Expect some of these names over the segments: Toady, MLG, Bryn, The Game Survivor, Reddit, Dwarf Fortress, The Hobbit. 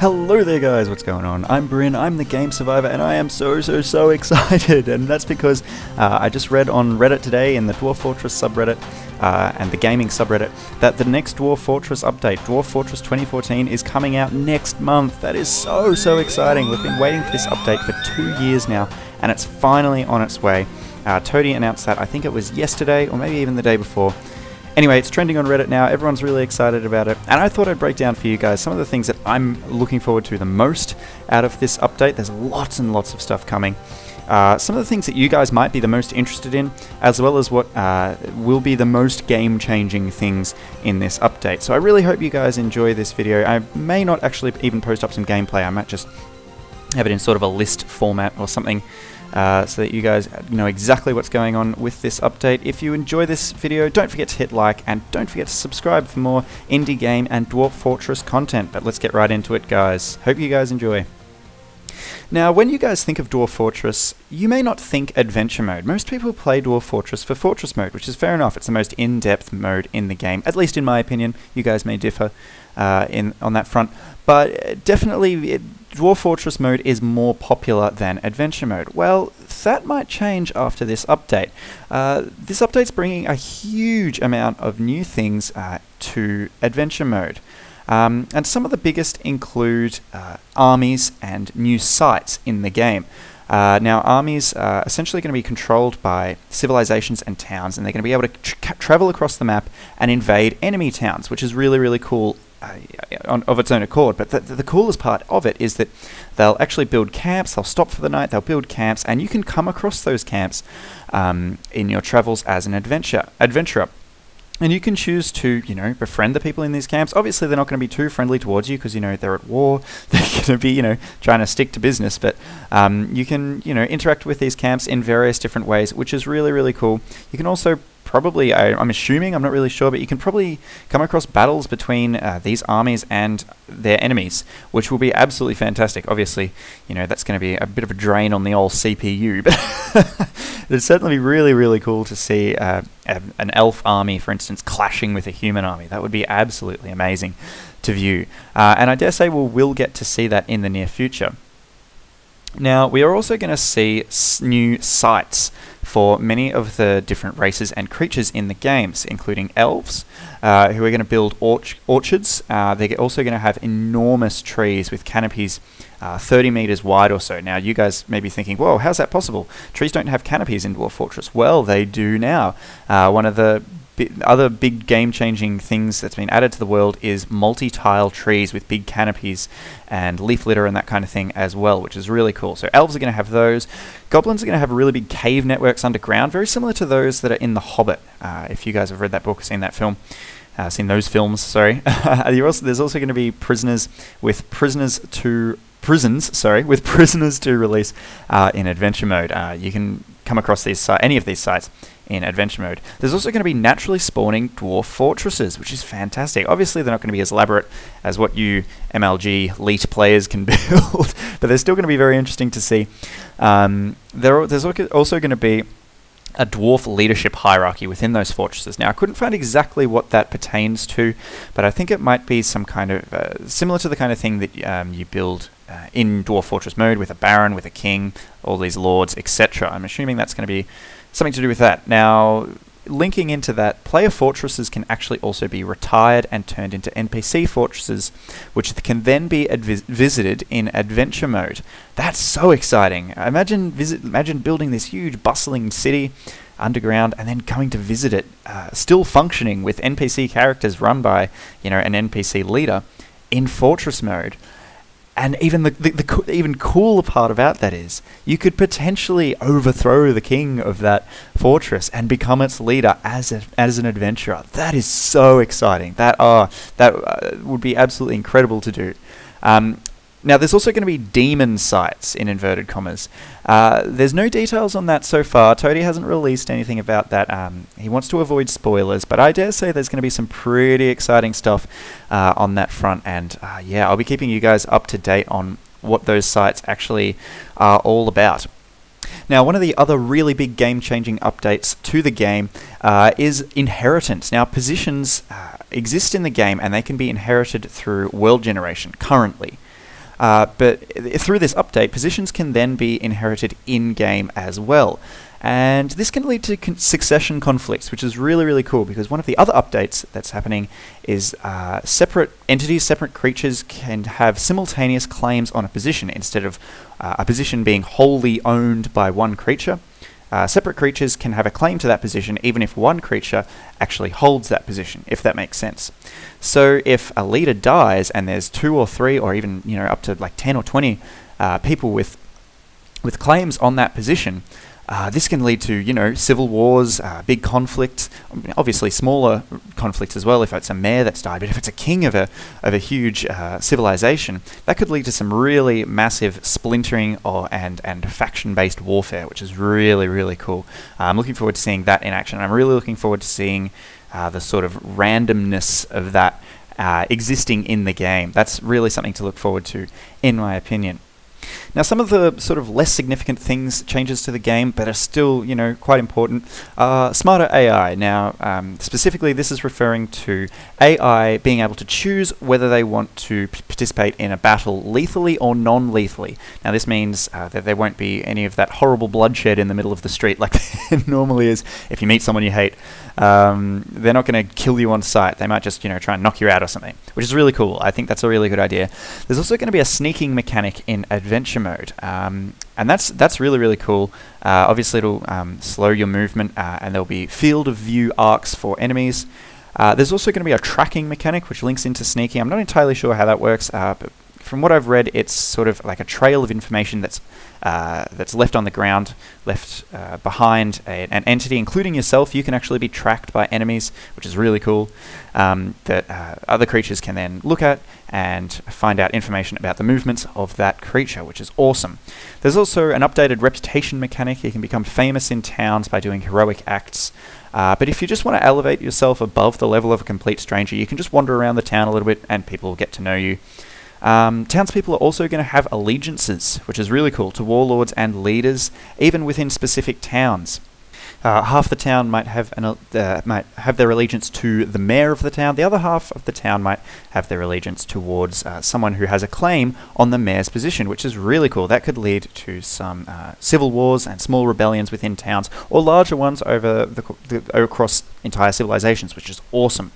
Hello there guys, what's going on? I'm Bryn, I'm the Game Survivor, and I am so excited, and that's because I just read on Reddit today, in the Dwarf Fortress subreddit, and the gaming subreddit, that the next Dwarf Fortress update, Dwarf Fortress 2014, is coming out next month. That is so exciting. We've been waiting for this update for 2 years now, and it's finally on its way. Toady announced that, I think it was yesterday, or maybe even the day before. Anyway, it's trending on Reddit now, everyone's really excited about it, and I thought I'd break down for you guys some of the things that I'm looking forward to the most out of this update. There's lots and lots of stuff coming. Some of the things that you guys might be the most interested in, as well as what will be the most game-changing things in this update. So I really hope you guys enjoy this video. I may not actually even post up some gameplay, I might just have it in sort of a list format or something. So that you guys know exactly what's going on with this update. If you enjoy this video, don't forget to hit like, and don't forget to subscribe for more indie game and Dwarf Fortress content. But let's get right into it, guys. Hope you guys enjoy. Now, when you guys think of Dwarf Fortress, you may not think adventure mode. Most people play Dwarf Fortress for fortress mode, which is fair enough. It's the most in-depth mode in the game, at least in my opinion. You guys may differ on that front, but definitely Dwarf Fortress mode is more popular than adventure mode. Well, that might change after this update. This update's bringing a huge amount of new things to adventure mode. And some of the biggest include armies and new sites in the game. Now, armies are essentially going to be controlled by civilizations and towns, and they're going to be able to travel across the map and invade enemy towns, which is really cool of its own accord. But the coolest part of it is that they'll actually build camps, they'll stop for the night, they'll build camps, and you can come across those camps in your travels as an adventurer. And you can choose to, you know, befriend the people in these camps. Obviously, they're not going to be too friendly towards you because, you know, they're at war. They're going to be, you know, trying to stick to business. But you can, you know, interact with these camps in various different ways, which is really cool. You can also probably, I'm assuming, I'm not really sure, but you can probably come across battles between these armies and their enemies, which will be absolutely fantastic. Obviously, you know, that's going to be a bit of a drain on the old CPU, but it'd certainly be really cool to see an elf army, for instance, clashing with a human army. That would be absolutely amazing to view. And I dare say we'll get to see that in the near future. Now, we are also going to see new sites for many of the different races and creatures in the games, including elves, who are going to build orchards. They're also going to have enormous trees with canopies 30 meters wide or so. Now, you guys may be thinking, whoa, how's that possible? Trees don't have canopies in Dwarf Fortress. Well, they do now. One of the other big game-changing things that's been added to the world is multi-tile trees with big canopies and leaf litter and that kind of thing as well, which is really cool. So elves are going to have those. Goblins are going to have really big cave networks underground, very similar to those that are in The Hobbit. If you guys have read that book or seen that film, seen those films, sorry. There's also going to be prisoners to release in adventure mode. You can come across these any of these sites in adventure mode. There's also going to be naturally spawning dwarf fortresses, which is fantastic. Obviously, they're not going to be as elaborate as what you MLG elite players can build, but they're still going to be very interesting to see. There's also going to be a dwarf leadership hierarchy within those fortresses. Now, I couldn't find exactly what that pertains to, but I think it might be some kind of similar to the kind of thing that you build in Dwarf Fortress mode with a baron, with a king, all these lords, etc. I'm assuming that's going to be something to do with that. Now, linking into that, player fortresses can actually also be retired and turned into NPC fortresses, which can then be visited in adventure mode. That's so exciting. Imagine building this huge bustling city underground and then coming to visit it, still functioning with NPC characters run by, you know, an NPC leader in fortress mode. And even the even cooler part about that is you could potentially overthrow the king of that fortress and become its leader as an adventurer. That is so exciting. That would be absolutely incredible to do. Now, there's also going to be demon sites, in inverted commas. There's no details on that so far. Toady hasn't released anything about that. He wants to avoid spoilers, but I dare say there's going to be some pretty exciting stuff on that front. And yeah, I'll be keeping you guys up to date on what those sites actually are all about. Now, one of the other really big game-changing updates to the game is inheritance. Now, positions exist in the game, and they can be inherited through world generation currently. But through this update, positions can then be inherited in-game as well. And this can lead to succession conflicts, which is really, really cool, because one of the other updates that's happening is separate entities, separate creatures can have simultaneous claims on a position instead of a position being wholly owned by one creature. Separate creatures can have a claim to that position even if one creature actually holds that position, if that makes sense. So if a leader dies and there's 2 or 3 or even, you know, up to like 10 or 20 people with claims on that position, this can lead to, you know, civil wars, big conflicts, obviously smaller conflicts as well if it's a mayor that's died, but if it's a king of a huge civilization, that could lead to some really massive splintering and faction-based warfare, which is really, really cool. I'm looking forward to seeing that in action. I'm really looking forward to seeing the sort of randomness of that existing in the game. That's really something to look forward to, in my opinion. Now, some of the sort of less significant things, changes to the game, but are still, you know, quite important, are smarter AI. Now, specifically, this is referring to AI being able to choose whether they want to participate in a battle lethally or non-lethally. Now, this means that there won't be any of that horrible bloodshed in the middle of the street like there normally is if you meet someone you hate. They're not going to kill you on sight. They might just, you know, try and knock you out or something, which is really cool. I think that's a really good idea. There's also going to be a sneaking mechanic in adventure mode, and that's really, really cool. Obviously, it'll slow your movement, and there'll be field of view arcs for enemies. There's also going to be a tracking mechanic, which links into sneaking. I'm not entirely sure how that works, but from what I've read, it's sort of like a trail of information that's left on the ground, left behind an entity, including yourself. You can actually be tracked by enemies, which is really cool, that other creatures can then look at and find out information about the movements of that creature, which is awesome. There's also an updated reputation mechanic. You can become famous in towns by doing heroic acts. But if you just want to elevate yourself above the level of a complete stranger, you can just wander around the town a little bit and people will get to know you. Townspeople are also going to have allegiances, which is really cool, to warlords and leaders, even within specific towns. Half the town might have their allegiance to the mayor of the town. The other half of the town might have their allegiance towards someone who has a claim on the mayor's position, which is really cool. That could lead to some civil wars and small rebellions within towns, or larger ones over across entire civilizations, which is awesome.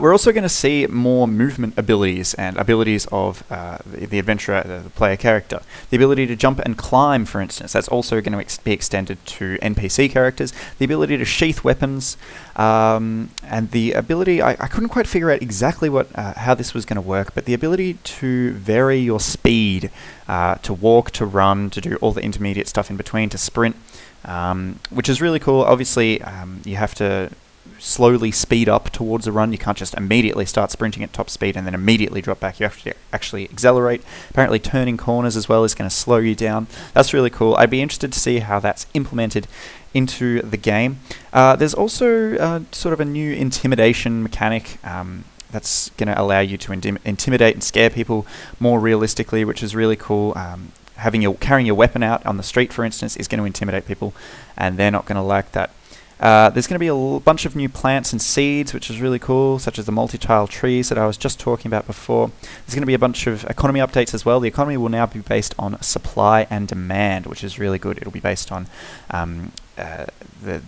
We're also going to see more movement abilities and abilities of the adventurer, the player character. The ability to jump and climb, for instance, that's also going to be extended to NPC characters. The ability to sheath weapons, and the ability, I couldn't quite figure out exactly what how this was going to work, but the ability to vary your speed, to walk, to run, to do all the intermediate stuff in between, to sprint, which is really cool. Obviously, you have to slowly speed up towards a run. You can't just immediately start sprinting at top speed and then immediately drop back. You have to actually accelerate. Apparently turning corners as well is going to slow you down. That's really cool. I'd be interested to see how that's implemented into the game. There's also sort of a new intimidation mechanic that's going to allow you to intimidate and scare people more realistically, which is really cool. Carrying your weapon out on the street, for instance, is going to intimidate people, and they're not going to like that. There's going to be a bunch of new plants and seeds, which is really cool, such as the multi-tile trees that I was just talking about before. There's going to be a bunch of economy updates as well. The economy will now be based on supply and demand, which is really good. It'll be based on the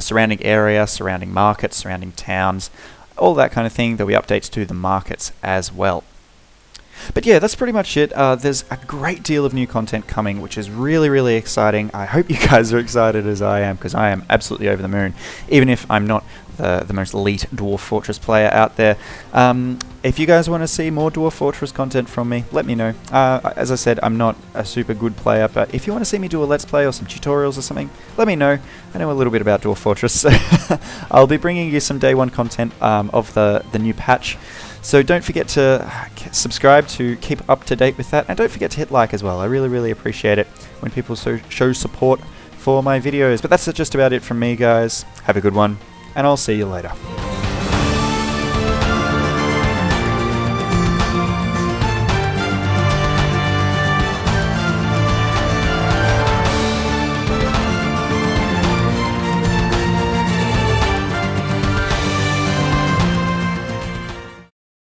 surrounding area, surrounding markets, surrounding towns, all that kind of thing. There'll be updates to the markets as well. But yeah, that's pretty much it. There's a great deal of new content coming, which is really, really exciting. I hope you guys are excited as I am, because I am absolutely over the moon, even if I'm not the most elite Dwarf Fortress player out there. If you guys want to see more Dwarf Fortress content from me, let me know. As I said, I'm not a super good player, but if you want to see me do a Let's Play or some tutorials or something, let me know. I know a little bit about Dwarf Fortress, so I'll be bringing you some day one content of the new patch. So don't forget to subscribe to keep up to date with that, and don't forget to hit like as well. I really, really appreciate it when people show support for my videos. But that's just about it from me, guys. Have a good one, and I'll see you later.